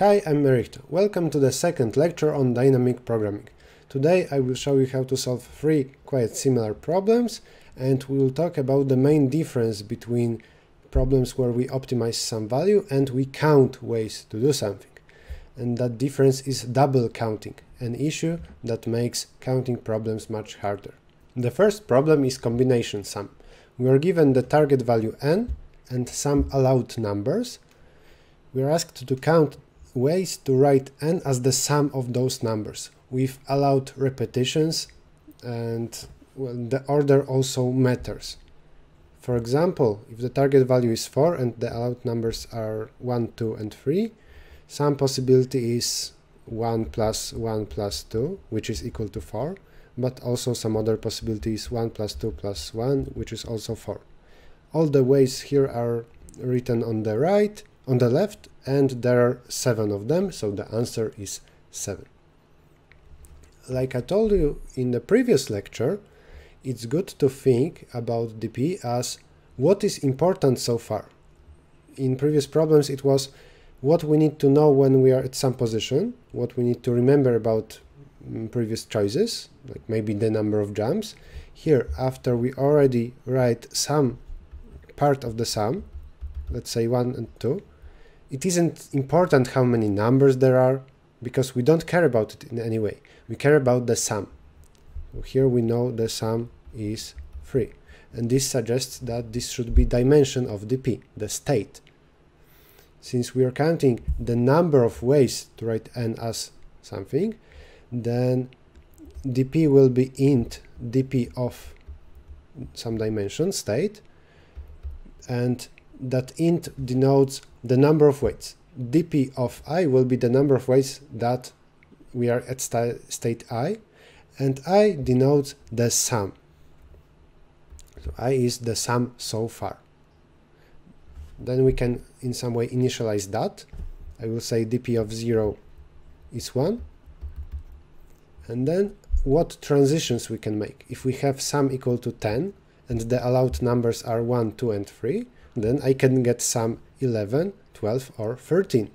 Hi, I'm Errichto. Welcome to the second lecture on dynamic programming. Today I will show you how to solve three quite similar problems, and we will talk about the main difference between problems where we optimize some value and we count ways to do something. And that difference is double counting, an issue that makes counting problems much harder. The first problem is combination sum. We are given the target value n and some allowed numbers. We are asked to count ways to write n as the sum of those numbers with allowed repetitions, and well, the order also matters. For example, if the target value is 4 and the allowed numbers are 1, 2 and 3, some possibility is 1 plus 2, which is equal to 4, but also some other possibility is 1 plus 2 plus 1, which is also 4. All the ways here are written on the left, and there are 7 of them, so the answer is 7. Like I told you in the previous lecture, it's good to think about DP as what is important so far. In previous problems it was what we need to know when we are at some position, what we need to remember about previous choices, like maybe the number of jumps. Here, after we already write some part of the sum, let's say 1 and 2, it isn't important how many numbers there are, because we don't care about it in any way. We care about the sum. Here we know the sum is 3. And this suggests that this should be dimension of DP, the state. Since we are counting the number of ways to write n as something, then DP will be int DP of some dimension, state, and that int denotes the number of ways. dp of I will be the number of ways that we are at state I, and I denotes the sum. So I is the sum so far. Then we can in some way initialize that. I will say dp of 0 is 1. And then what transitions we can make. If we have sum equal to 10 and the allowed numbers are 1, 2 and 3, then I can get sum 11, 12 or 13.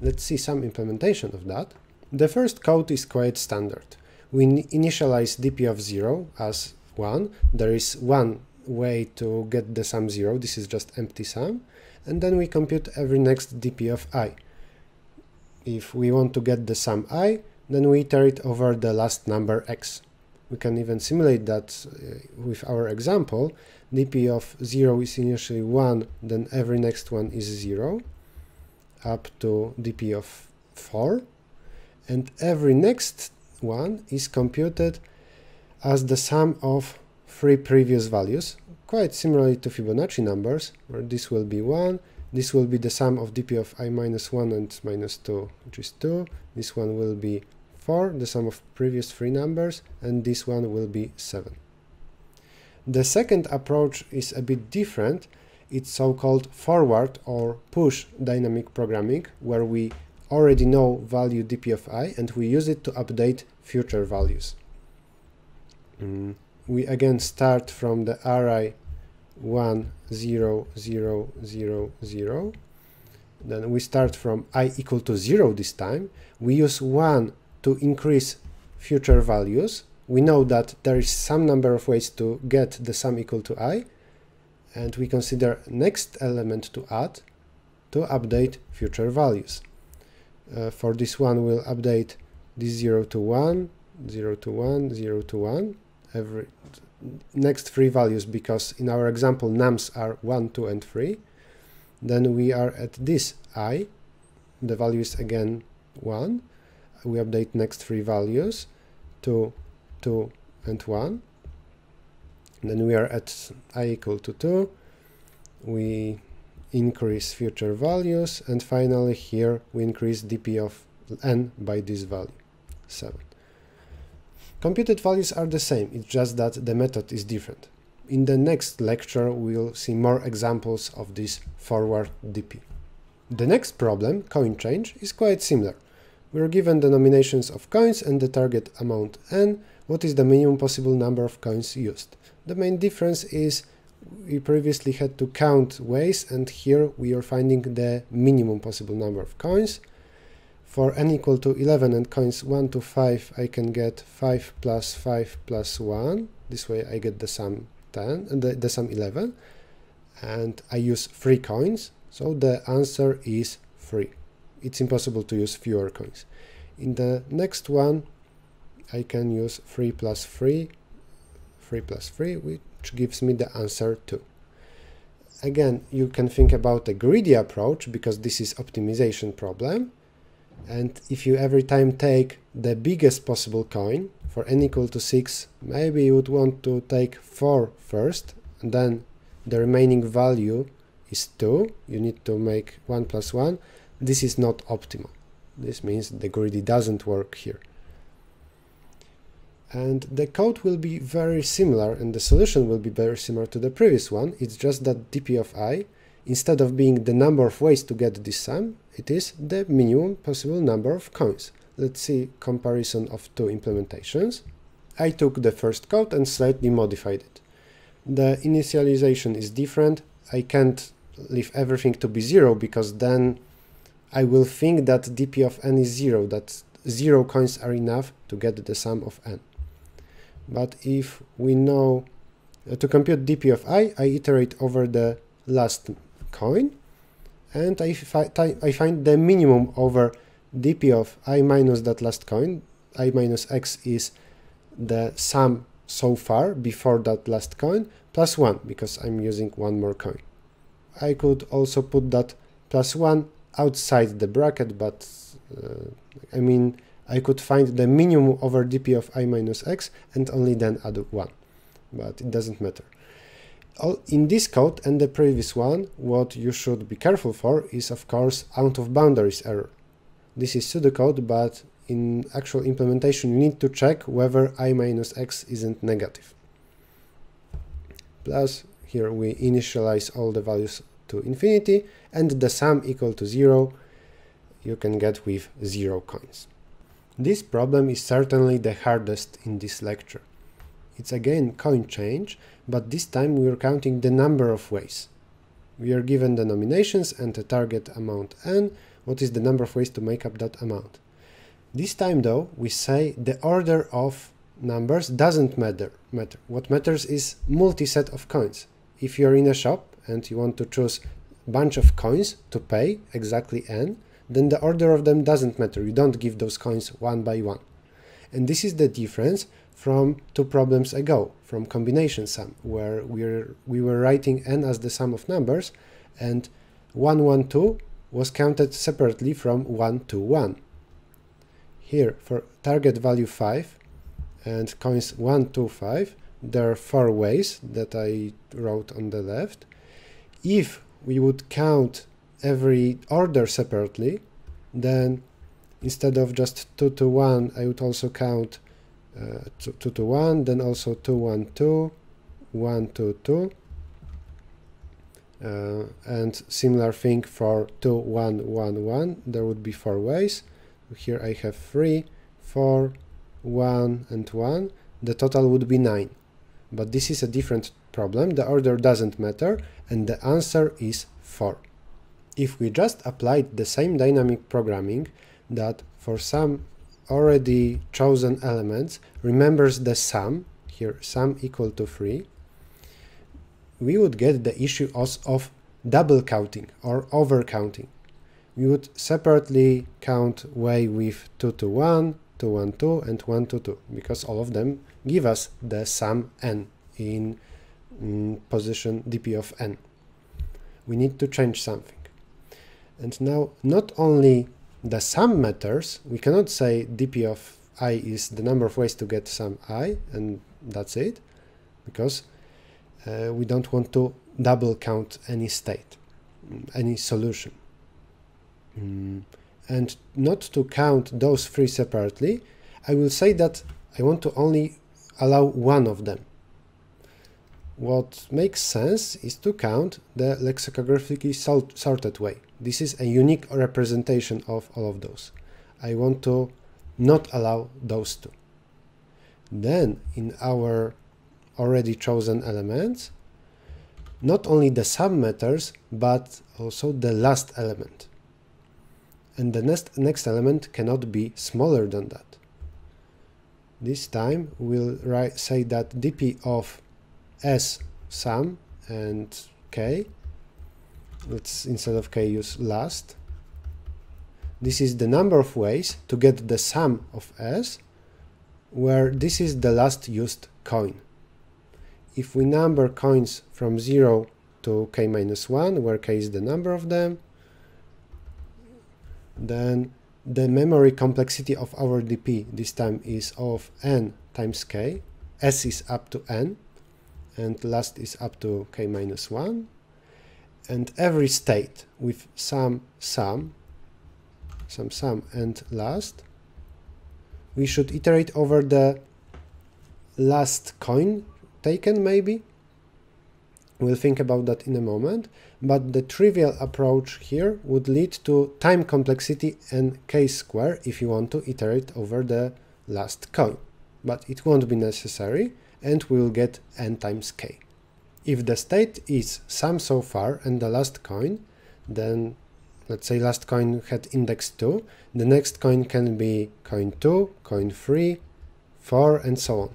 Let's see some implementation of that. The first code is quite standard. We initialize dp of 0 as 1. There is one way to get the sum 0. This is just empty sum. And then we compute every next dp of I. If we want to get the sum I, then we iterate over the last number x. We can even simulate that with our example. dp of 0 is initially 1, then every next one is 0, up to dp of 4, and every next one is computed as the sum of 3 previous values, quite similarly to Fibonacci numbers, where this will be 1, this will be the sum of dp of I minus 1 and minus 2, which is 2, this one will be 4, the sum of previous 3 numbers, and this one will be 7. The second approach is a bit different. It's so-called forward or push dynamic programming, where we already know value dp of I and we use it to update future values. We again start from the array 1, 0, 0, 0, 0. Then we start from I equal to 0 this time. We use 1 to increase future values. We know that there is some number of ways to get the sum equal to I, and we consider next element to add to update future values. For this one, we'll update this 0 to 1, 0 to 1, 0 to 1, every next 3 values, because in our example nums are 1, 2 and 3. Then we are at this I, the value is again 1. We update next 3 values to 2 and 1. Then we are at I equal to 2. We increase future values, and finally here we increase dp of n by this value, 7. Computed values are the same, it's just that the method is different. In the next lecture we'll see more examples of this forward dp. The next problem, coin change, is quite similar. We are given the nominations of coins and the target amount n. What is the minimum possible number of coins used? The main difference is we previously had to count ways, and here we are finding the minimum possible number of coins. For n equal to 11 and coins 1 to 5, I can get 5 plus 1. This way I get the sum 10 and the sum 11. And I use 3 coins, so the answer is 3. It's impossible to use fewer coins. In the next one, I can use 3 plus 3, 3 plus 3, which gives me the answer 2. Again, you can think about a greedy approach, because this is optimization problem. And if you every time take the biggest possible coin, for n equal to 6, maybe you would want to take 4 first, and then the remaining value is 2. You need to make 1 plus 1. This is not optimal. This means the greedy doesn't work here. And the code will be very similar, and the solution will be very similar to the previous one. It's just that dp of I, instead of being the number of ways to get this sum, it is the minimum possible number of coins. Let's see comparison of two implementations. I took the first code and slightly modified it. The initialization is different. I can't leave everything to be 0, because then I will think that dp of n is 0, that 0 coins are enough to get the sum of n. But if we know to compute dp of I iterate over the last coin, and I find the minimum over dp of I minus that last coin. I minus x is the sum so far before that last coin plus 1, because I'm using one more coin. I could also put that plus 1 outside the bracket, but I mean, I could find the minimum over dp of I minus x and only then add 1, but it doesn't matter. In this code and the previous one, what you should be careful for is, of course, out of boundaries error. This is pseudocode, but in actual implementation you need to check whether I minus x isn't negative. Plus, here we initialize all the values to infinity, and the sum equal to 0 you can get with 0 coins. This problem is certainly the hardest in this lecture. It's again coin change, but this time we are counting the number of ways. We are given the nominations and a target amount n. What is the number of ways to make up that amount? This time though, we say the order of numbers doesn't matter. What matters is multi-set of coins. If you're in a shop and you want to choose a bunch of coins to pay, exactly n, then the order of them doesn't matter. You don't give those coins one by one. And this is the difference from two problems ago, from combination sum, where we were writing n as the sum of numbers, and 112 was counted separately from 121. Here, for target value 5 and coins 125, there are 4 ways that I wrote on the left. If we would count every order separately, then instead of just 2 to 1, I would also count 2 to 1, then also 2, 1, 2, 1, 2, 2, and similar thing for 2, 1, 1, 1. There would be 4 ways. Here I have 3, 4, 1, and 1. The total would be 9. But this is a different problem. The order doesn't matter, and the answer is 4. If we just applied the same dynamic programming that for some already chosen elements remembers the sum, here sum equal to 3, we would get the issue of double counting or overcounting. We would separately count way with 2 to 1, 2, 1, 2, and 1 to 2, because all of them give us the sum n in position dp of n. We need to change something. And now not only the sum matters, we cannot say dp of I is the number of ways to get sum I, and that's it, because we don't want to double count any state, any solution. And not to count those 3 separately, I will say that I want to only allow one of them. What makes sense is to count the lexicographically sorted way. This is a unique representation of all of those. I want to not allow those two. Then in our already chosen elements, not only the sum matters, but also the last element. and the next element cannot be smaller than that. This time we'll say that dp of s sum and k, let's instead of k use last. This is the number of ways to get the sum of s, where this is the last used coin. If we number coins from 0 to k minus 1, where k is the number of them, then the memory complexity of our DP this time is of n times k, s is up to n, and last is up to k minus 1, and every state with sum and last, we should iterate over the last coin taken maybe. We'll think about that in a moment, but the trivial approach here would lead to time complexity and k-square if you want to iterate over the last coin, but it won't be necessary and we'll get n times k. If the state is sum so far and the last coin, then let's say last coin had index 2, the next coin can be coin 2, coin 3, 4 and so on.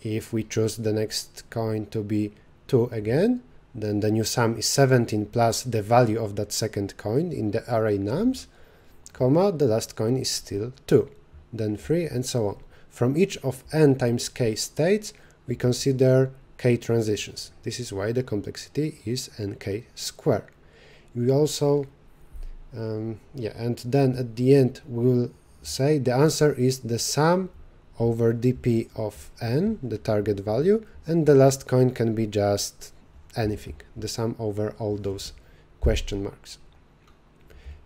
If we choose the next coin to be 2 again, then the new sum is 17 plus the value of that second coin in the array nums, comma, the last coin is still 2, then 3 and so on. From each of n times k states we consider k transitions. This is why the complexity is nk square. We also, and then at the end we'll say the answer is the sum over dp of n, the target value, and the last coin can be just anything, the sum over all those question marks.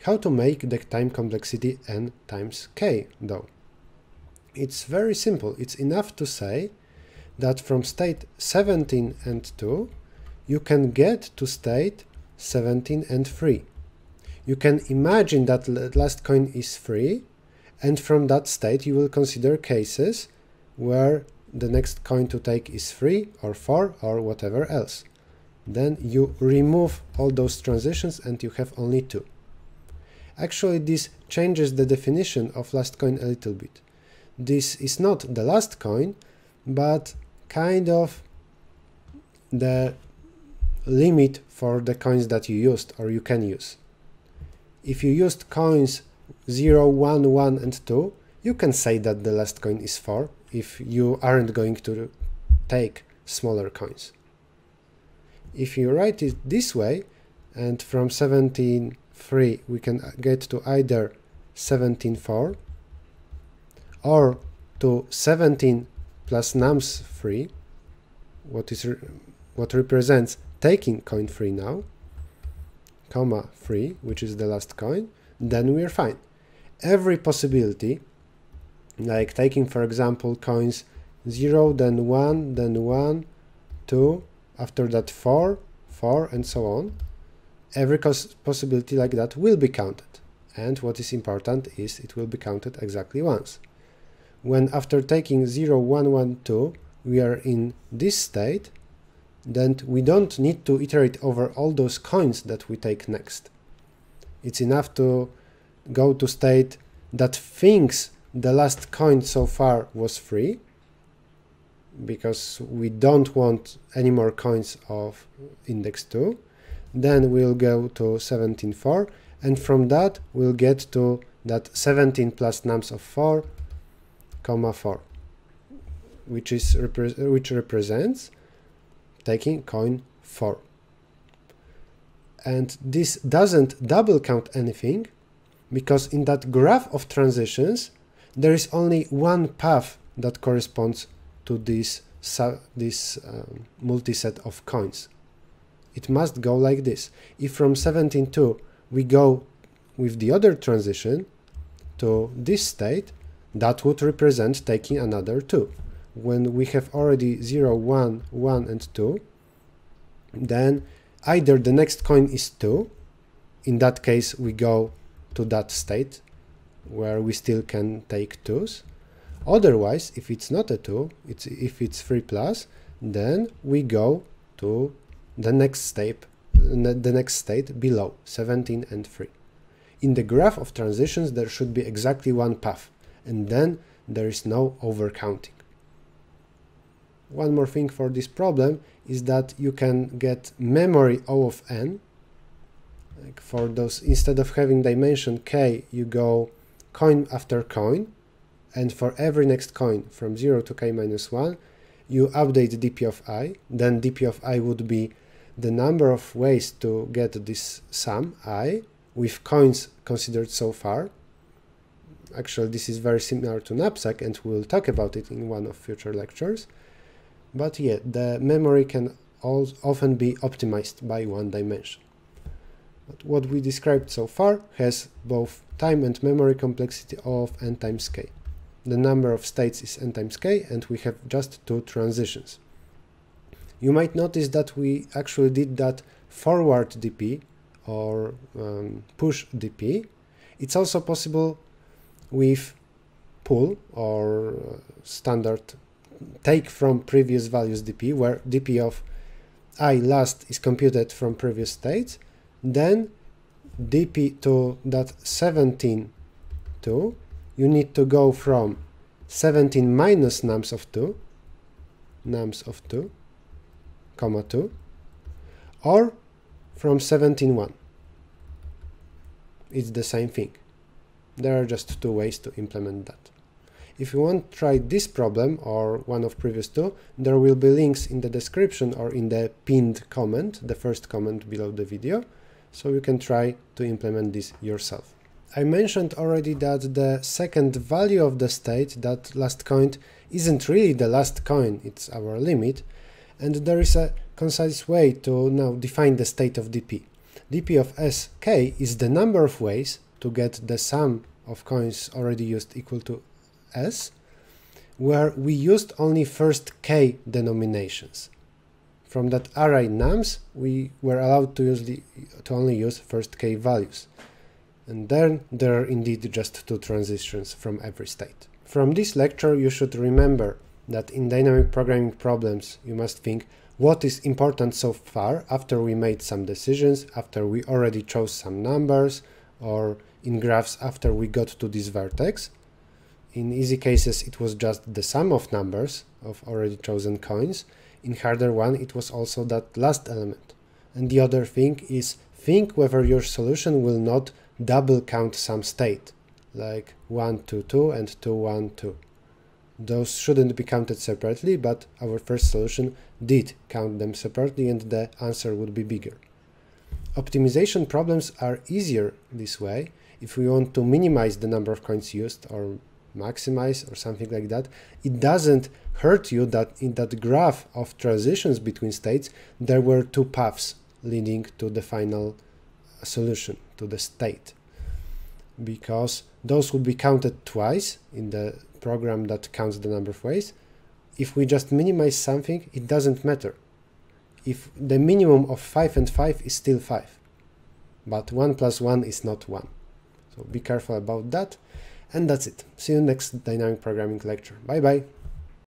How to make the time complexity n times k, though? It's very simple. It's enough to say that from state 17 and 2, you can get to state 17 and 3. You can imagine that last coin is 3, and from that state you will consider cases where the next coin to take is 3 or 4 or whatever else. Then you remove all those transitions and you have only 2. Actually this changes the definition of last coin a little bit. This is not the last coin, but kind of the limit for the coins that you used or you can use. If you used coins 0, 1, 1 and 2, you can say that the last coin is 4 if you aren't going to take smaller coins. If you write it this way, and from 17, 3 we can get to either 17, 4 or to 17 plus nums 3, what represents taking coin 3 now, comma 3, which is the last coin, then we're fine. Every possibility, like taking for example coins 0, then 1, 2, after that 4, 4 and so on, every possibility like that will be counted. And what is important is it will be counted exactly once. When after taking 0, 1, 1, 2 we are in this state, then we don't need to iterate over all those coins that we take next. It's enough to go to state that thinks the last coin so far was 3, because we don't want any more coins of index 2. Then we'll go to 17, 4, and from that we'll get to that 17 plus nums of 4, comma 4, which represents taking coin 4. And this doesn't double count anything, because in that graph of transitions there is only one path that corresponds to this multiset of coins. It must go like this. If from 17.2 we go with the other transition to this state, that would represent taking another 2. When we have already 0, 1, 1 and 2, then either the next coin is 2, in that case we go to that state where we still can take 2s, otherwise if it's not a 2, if it's 3 plus, then we go to the next state below 17 and 3. In the graph of transitions there should be exactly one path, and then there is no overcounting. One more thing for this problem is that you can get memory O of n. Like for those, instead of having dimension k, you go coin after coin, and for every next coin from 0 to k minus 1, you update dp of I. Then dp of I would be the number of ways to get this sum I with coins considered so far. Actually, this is very similar to knapsack, and we'll talk about it in one of future lectures. But yeah, the memory can often be optimized by one dimension. But what we described so far has both time and memory complexity of n times k. The number of states is n times k, and we have just two transitions. You might notice that we actually did that forward dp or push dp. It's also possible with pull or standard take from previous values dp, where dp of I last is computed from previous states, then dp to that 17 2, you need to go from 17 minus nums of 2, comma 2, or from 17 1. It's the same thing. There are just two ways to implement that. If you want to try this problem or one of previous two, there will be links in the description or in the pinned comment, the first comment below the video, so you can try to implement this yourself. I mentioned already that the second value of the state, that last coin, isn't really the last coin, it's our limit, and there is a concise way to now define the state of dp. dp of sk is the number of ways to get the sum of coins already used equal to S, where we used only first k denominations. From that array nums, we were allowed to only use first k values. And then there are indeed just two transitions from every state. From this lecture you should remember that in dynamic programming problems you must think what is important so far after we made some decisions, after we already chose some numbers, or in graphs after we got to this vertex. In easy cases it was just the sum of numbers of already chosen coins, in harder one it was also that last element. And the other thing is, think whether your solution will not double count some state, like 1, 2, 2 and 2, 1, 2. Those shouldn't be counted separately, but our first solution did count them separately and the answer would be bigger. Optimization problems are easier this way. If we want to minimize the number of coins used or maximize or something like that, it doesn't hurt you that in that graph of transitions between states there were two paths leading to the final solution, to the state, because those would be counted twice in the program that counts the number of ways. If we just minimize something, it doesn't matter. If the minimum of 5 and 5 is still 5, but 1 plus 1 is not 1. So be careful about that. And that's it. See you next dynamic programming lecture. Bye bye.